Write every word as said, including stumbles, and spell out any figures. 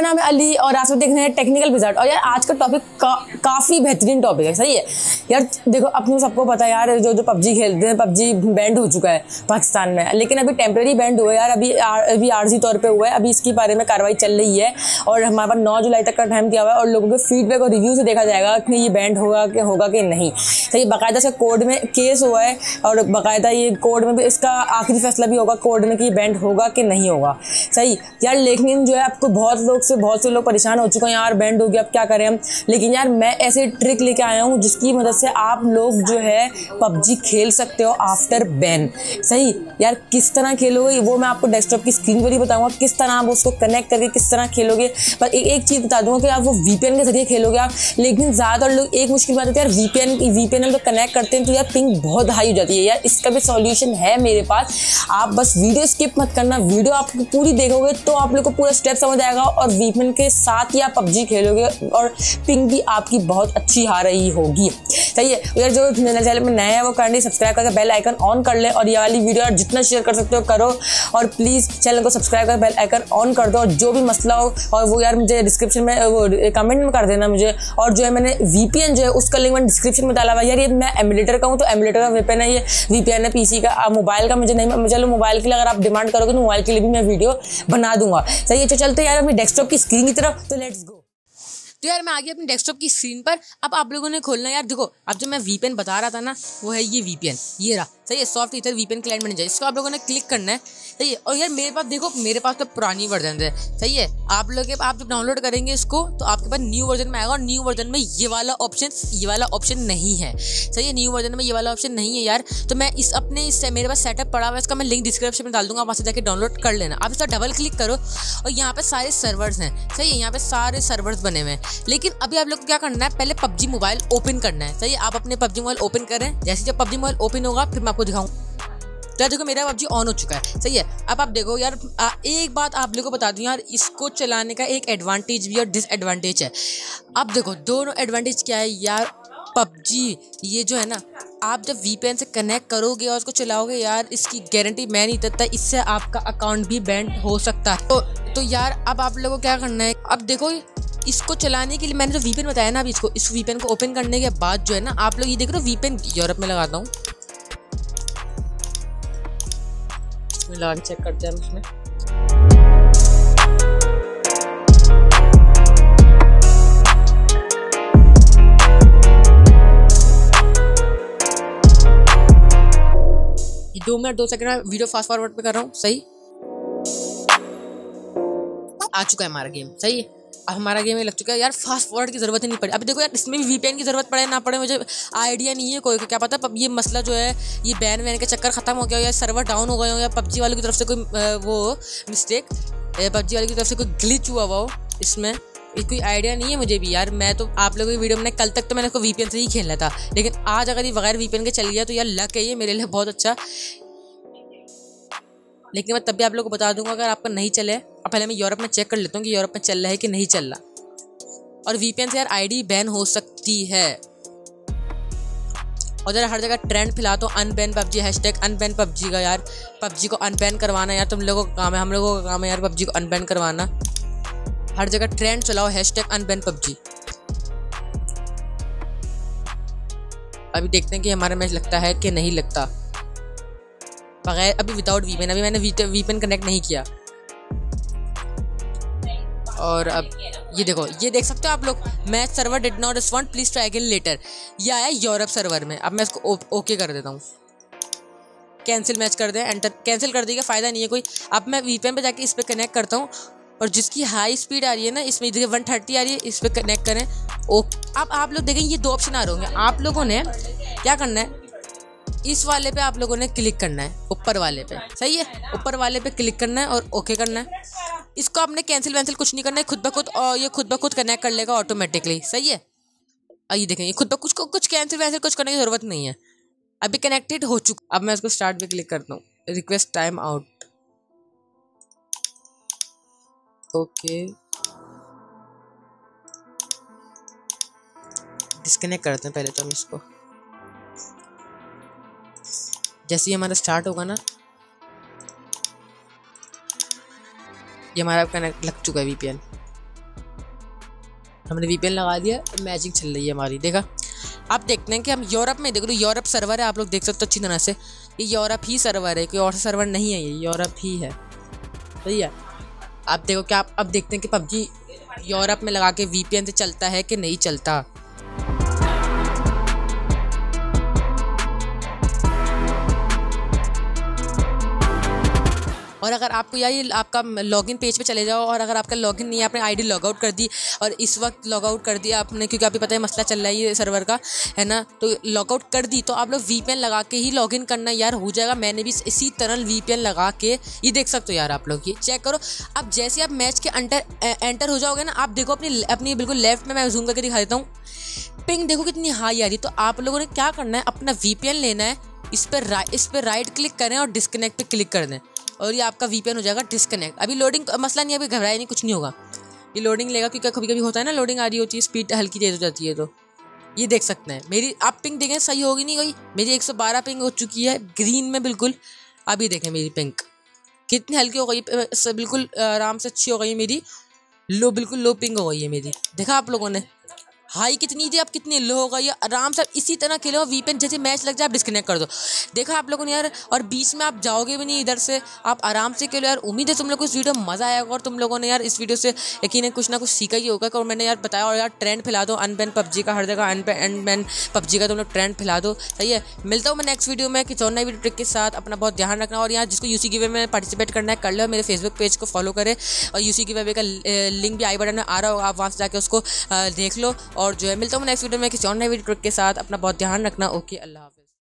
मेरा नाम है अली और आप सब देख रहे हैं टेक्निकल विज़ार्ड। और यार आज का टॉपिक का, काफ़ी बेहतरीन टॉपिक है। सही है यार, देखो अपने सबको पता है यार, जो जो पबजी खेलते हैं, पबजी बैंड हो चुका है पाकिस्तान में, लेकिन अभी टेम्प्रेरी बैंड हुआ है यार, अभी आर, अभी आर्जी तौर पे हुआ है। अभी इसके बारे में कार्रवाई चल रही है और हमारे पास नौ जुलाई तक का टाइम दिया हुआ है और लोगों के फीडबैक और रिव्यू से देखा जाएगा कि ये बैंड होगा कि होगा कि नहीं। सही, बाकायदा इसका कोर्ट में केस हुआ है और बाकायदा ये कोर्ट में भी इसका आखिरी फैसला भी होगा कोर्ट में कि ये बैंड होगा कि नहीं होगा। सही यार, लेकिन जो है आपको बहुत लोग से बहुत से लोग परेशान हो चुके हैं यार, बैंड हो गया अब क्या करें हम। लेकिन यार मैं ऐसे ट्रिक लेके आया हूँ जिसकी मदद से आप लोग जो है पबजी खेल सकते हो आफ्टर बैन। सही यार, किस तरह खेलोगे वो मैं आपको डेस्कटॉप की स्क्रीन पर ही बताऊँगा, किस तरह आप उसको कनेक्ट करके किस तरह खेलोगे। पर ए, एक चीज़ बता दूँगा कि आप वो वीपीएन के जरिए खेलोगे आप। लेकिन ज़्यादातर लोग एक मुश्किल बात होती है यार, वीपीएन वीपीएन हम लोग कनेक्ट करते हैं तो यार पिंग बहुत हाई हो जाती है यार। इसका भी सॉल्यूशन है मेरे पास, आप बस वीडियो स्किप मत करना, वीडियो आप पूरी देखोगे तो आप लोग को पूरा स्टेप समझ आएगा और वीपीएन के साथ ही आप पबजी खेलोगे और पिंग भी आपकी बहुत अच्छी आ रही होगी। सही है यार, जो मेरे चैनल में नया है वो काइंडली सब्सक्राइब करके बेल आइकन ऑन कर ले और ये वाली वीडियो यार जितना शेयर कर सकते हो करो और प्लीज़ चैनल को सब्सक्राइब करके बेल आइकन ऑन कर दो। और जो भी मसला हो और वो यार मुझे डिस्क्रिप्शन में वो कमेंट में कर देना मुझे। और जो है मैंने वीपीएन जो है उसका लिंक मैंने डिस्क्रिप्शन में डाला हुआ है यार। ये मैं एमुलेटर का हूँ तो एमुलेटर का वीपीएन है, ये वीपीएन है पीसी का, मोबाइल का मुझे नहीं, चलो मोबाइल के लिए अगर आप डिमांड करोगे तो मोबाइल के लिए भी मैं वीडियो बना दूंगा। सही है, तो चलते यार अपनी डेस्कटॉप की स्क्रीन की तरफ, तो लेट्स गो। तो यार मैं आ गया अपनी डेस्कटॉप की स्क्रीन पर। अब आप लोगों ने खोलना है यार, देखो अब जो मैं वीपीएन बता रहा था ना वो है ये वीपीएन, ये रहा। सही है, soft ether VPN client manager, इसको आप लोगों ने क्लिक करना है। सही है, और यार मेरे पास देखो मेरे पास तो पुरानी वर्जन है। सही है, आप लोग आप जब डाउनलोड करेंगे इसको तो आपके पास न्यू वर्जन में आएगा और न्यू वर्जन में ये वाला ऑप्शन ये वाला ऑप्शन नहीं है। सही है, न्यू वर्जन में ये वाला ऑप्शन नहीं है यार। तो मैं इस अपने इससे मेरे पास सेटअप पड़ा हुआ है, इसका मैं लिंक डिस्क्रिप्शन में डाल दूँगा, वहाँ से जाकर डाउनलोड कर लेना। आप इसका डबल क्लिक करो और यहाँ पर सारे सर्वर्स हैं। सही है, यहाँ पर सारे सर्वर्स बने हुए हैं। लेकिन अभी आप लोग को क्या करना है, पहले पबजी मोबाइल ओपन करना है। सही है, आप अपने पबजी मोबाइल ओपन करें। जैसे जब पबजी मोबाइल ओपन होगा फिर मैं आपको दिखाऊंगा। तो यार देखो मेरा पबजी ऑन हो चुका है। सही है, अब आप देखो यार, आ, एक बात आप लोगों को बता दूं यार, इसको चलाने का एक एडवांटेज भी और डिसएडवांटेज है। अब देखो दोनों एडवांटेज क्या है यार, पबजी ये जो है ना, आप जब वीपीएन से कनेक्ट करोगे और उसको चलाओगे यार, इसकी गारंटी मैं नहीं देता, इससे आपका अकाउंट भी बैंड हो सकता है। तो, तो यार अब आप लोगों को क्या करना है, अब देखो इसको चलाने के लिए मैंने जो वीपीएन बताया ना, अभी इसको इस वीपीएन को ओपन करने के बाद जो है ना आप लोग ये देख रहे हो वीपीएन यूरोप में लगाता हूँ, इसमें लगा के चेक करते हैं उसमें। दो मिनट दो सेकंड में वीडियो फास्ट फॉरवर्ड पे कर रहा हूँ। सही, आ चुका है हमारा गेम। सही, अब हमारा गेम ये लग चुका है यार, फास्ट फॉरवर्ड की जरूरत ही नहीं पड़ी। अब देखो यार इसमें भी वीपीएन की जरूरत पड़े ना पड़े मुझे आइडिया नहीं है, कोई क्या पता अब ये मसला जो है ये बैन वैन के चक्कर खत्म हो गया हो या सर्वर डाउन हो गए हो या पबजी वालों की तरफ से कोई वो मिस्टेक पबजी वालों की तरफ से कोई ग्लिच हुआ हुआ हो, इसमें कोई आइडिया नहीं है मुझे भी यार। मैं तो आप लोगों की वीडियो में कल तक तो मैंने उसको वीपीएन से ही खेलना था, लेकिन आज अगर ये बगैर वीपीएन के चल गया तो यार लक है ये मेरे लिए बहुत अच्छा। लेकिन मैं तब भी आप लोगों को बता दूंगा अगर आपका नहीं चले। अब पहले मैं यूरोप में चेक कर लेता हूँ कि यूरोप में चल रहा है कि नहीं चल रहा। और वीपीएन से यार आईडी बैन हो सकती है और यार हर जगह ट्रेंड फिलहाल तो unban PUBG, hashtag unban PUBG का यार, पबजी को अनबैन करवाना यार तुम लोगों का काम है, हम लोगों का काम है यार पबजी को अनबैन करवाना। हर जगह ट्रेंड चलाओ हैशटैग अनबैन पबजी। अभी देखते हैं कि हमारा मैच लगता है कि नहीं लगता बगैर अभी विदाउट वीपीएन। अभी मैंने वीपीएन कनेक्ट नहीं किया। और अब ये देखो, ये देख सकते हो आप लोग, match server did not respond please try again later, ये आया यूरोप सर्वर में। अब मैं इसको ओके कर देता हूँ, कैंसिल मैच कर दें, एंटर कैंसिल कर देगा, फ़ायदा नहीं है कोई। अब मैं वीपीएन पे जाके इस पर कनेक्ट करता हूँ और जिसकी हाई स्पीड आ रही है ना, इसमें देखिए वन थर्टी आ रही है, इस पर कनेक्ट करें ओके। अब आप लोग देखें ये दो ऑप्शन आ रहे होंगे, आप लोगों ने क्या करना है, इस वाले पे आप लोगों ने क्लिक करना है, ऊपर वाले पे। सही है, ऊपर वाले पे क्लिक करना है और ओके करना है। इसको आपने कैंसिल वैंसिल कुछ नहीं करना है, खुद ब खुद और ये खुद ब खुद कनेक्ट कर लेगा ऑटोमेटिकली। सही है, ये देखेंगे खुद ब कुछ कुछ कैंसिल वैंसिल कुछ करने की ज़रूरत नहीं है, अभी कनेक्टेड हो चुका। अब मैं इसको स्टार्ट पे क्लिक करता हूँ, request time out okay, disconnect करते हैं पहले तो हम इसको। जैसे ही हमारा स्टार्ट होगा ना, ये हमारा कनेक्ट लग चुका है वीपीएन। हमने वीपीएन लगा दिया, मैजिक चल रही है हमारी। देखा, आप देखते हैं कि हम यूरोप में, देख लो यूरोप सर्वर है, आप लोग देख सकते हो अच्छी तरह से, ये यूरोप ही सर्वर है, कोई और सर्वर नहीं है, ये यूरोप ही है। सही है, आप देखो कि आप अब देखते हैं कि पबजी यूरोप में लगा के वीपीएन से चलता है कि नहीं चलता। और अगर आपको या ये आपका लॉगिन पेज पे चले जाओ, और अगर आपका लॉगिन नहीं है, आपने आईडी लॉगआउट कर दी और इस वक्त लॉगआउट कर दिया आपने, क्योंकि आप ही पता है मसला चल रहा है ये सर्वर का, है ना, तो लॉगआउट कर दी तो आप लोग वीपीएन लगा के ही लॉगिन करना यार, हो जाएगा। मैंने भी इसी तरह वीपीएन लगा के, ये देख सकते हो यार आप लोग, ये चेक करो। अब जैसे आप मैच के अंटर एंटर हो जाओगे ना, आप देखो अपनी अपनी बिल्कुल लेफ्ट में, मैं जूम करके दिखा देता हूँ, पिंग देखो कितनी हाई आ रही है। तो आप लोगों ने क्या करना है, अपना वीपीएन लेना है, इस पर राइट इस पर राइट क्लिक करें और डिस्कनेक्ट पे क्लिक कर दें, और ये आपका वीपीएन हो जाएगा डिस्कनेक्ट। अभी लोडिंग मसला नहीं है, अभी घबराए नहीं, कुछ नहीं होगा, ये लोडिंग लेगा, क्योंकि कभी कभी होता है ना लोडिंग आ रही होती है, स्पीड हल्की तेज़ हो जाती है। तो ये देख सकते हैं मेरी, आप पिंग देखें सही होगी नहीं कोई, मेरी एक सौ बारह पिंग हो चुकी है ग्रीन में बिल्कुल। अभी देखें मेरी पिंग कितनी हल्की हो गई, बिल्कुल आराम से अच्छी हो गई मेरी, लो बिल्कुल लो पिंग हो गई है मेरी। देखा आप लोगों ने, हाई कितनी थी, अब कितनी लो हो गई, आराम से इसी तरह खेलो। वीपीएन जैसे मैच लग जाए आप डिस्कनेक्ट कर दो। देखा आप लोगों ने यार, और बीच में आप जाओगे भी नहीं, इधर से आप आराम से खेलो यार। उम्मीद है तुम लोग को इस वीडियो में मज़ा आया होगा, और तुम लोगों ने यार इस वीडियो से यकीन कुछ ना कुछ सीखा ही होगा। और मैंने यार बताया, और यार ट्रेंड फैला दो अनबैन पबजी का, हर जगह अनबैन पबजी का तुम लोग ट्रेंड फैला दो। सही है, मिलता हूँ मैं नेक्स्ट वीडियो में किसी और नई वीडियो ट्रिक के साथ। अपना बहुत ध्यान रखना, और यार जिसको यूसी गिवे में पार्टिसिपेट करना है कर लो, मेरे फेसबुक पेज को फॉलो करें, और यूसी गिवे का लिंक भी आई बटन में आ रहा होगा, आप वहाँ से जाकर उसको देख लो। और जो है, मिलता हूँ नेक्स्ट वीडियो में किसी और नए वीडियो ट्रिक के साथ। अपना बहुत ध्यान रखना, ओके, अल्लाह हाफ़िज़।